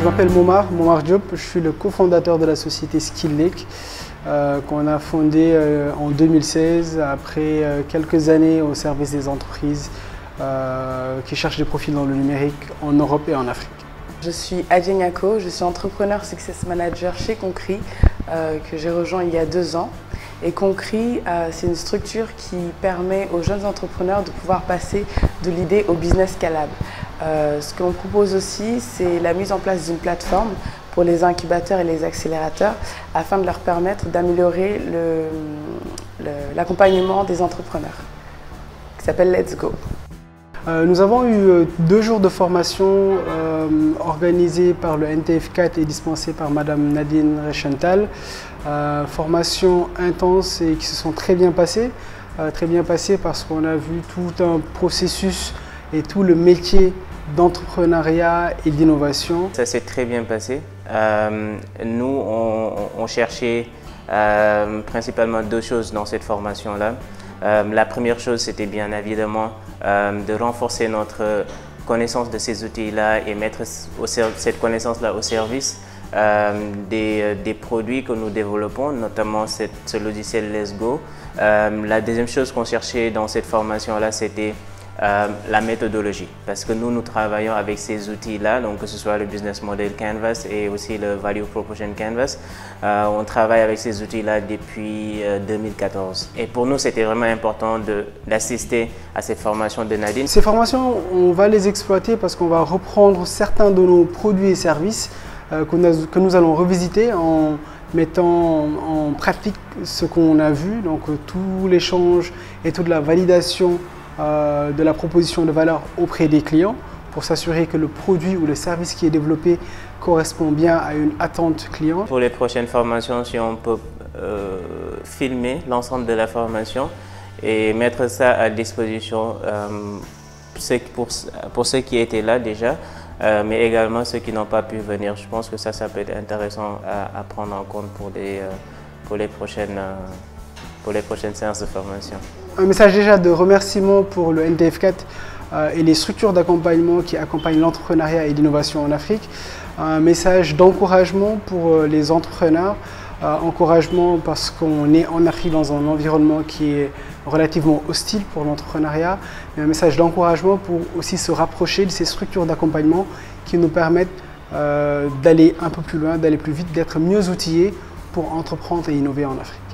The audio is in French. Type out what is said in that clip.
Je m'appelle Momar Diop, je suis le cofondateur de la société Skill Lake qu'on a fondée en 2016 après quelques années au service des entreprises qui cherchent des profils dans le numérique en Europe et en Afrique. Je suis Adja Niako, je suis entrepreneur success manager chez Concree que j'ai rejoint il y a 2 ans. Et Concree, c'est une structure qui permet aux jeunes entrepreneurs de pouvoir passer de l'idée au business scalable. Ce que l'on propose aussi, c'est la mise en place d'une plateforme pour les incubateurs et les accélérateurs afin de leur permettre d'améliorer l'accompagnement des entrepreneurs, qui s'appelle Let's Go. Nous avons eu 2 jours de formation organisés par le NTF IV et dispensés par Madame Nadine Rechenthal. Formation intense et qui se sont très bien passées. Très bien passées parce qu'on a vu tout un processus et tout le métier d'entrepreneuriat et d'innovation. Ça s'est très bien passé. Nous, on cherchait principalement 2 choses dans cette formation-là. La première chose, c'était bien évidemment de renforcer notre connaissance de ces outils-là et mettre cette connaissance-là au service des produits que nous développons, notamment ce logiciel Let's Go. La deuxième chose qu'on cherchait dans cette formation-là, c'était la méthodologie, parce que nous travaillons avec ces outils-là, donc que ce soit le Business Model Canvas et aussi le Value Proposition Canvas. On travaille avec ces outils-là depuis 2014. Et pour nous, c'était vraiment important d'assister à cette formation de Nadine. Ces formations, on va les exploiter parce qu'on va reprendre certains de nos produits et services que nous allons revisiter en mettant en pratique ce qu'on a vu, donc tout l'échange et toute la validation de la proposition de valeur auprès des clients pour s'assurer que le produit ou le service qui est développé correspond bien à une attente client. Pour les prochaines formations, si on peut filmer l'ensemble de la formation et mettre ça à disposition pour ceux qui étaient là déjà, mais également ceux qui n'ont pas pu venir. Je pense que ça peut être intéressant à prendre en compte pour les prochaines séances de formation. Un message déjà de remerciement pour le NTF4 et les structures d'accompagnement qui accompagnent l'entrepreneuriat et l'innovation en Afrique. Un message d'encouragement pour les entrepreneurs. Encouragement parce qu'on est en Afrique dans un environnement qui est relativement hostile pour l'entrepreneuriat. Mais un message d'encouragement pour aussi se rapprocher de ces structures d'accompagnement qui nous permettent d'aller un peu plus loin, d'aller plus vite, d'être mieux outillés pour entreprendre et innover en Afrique.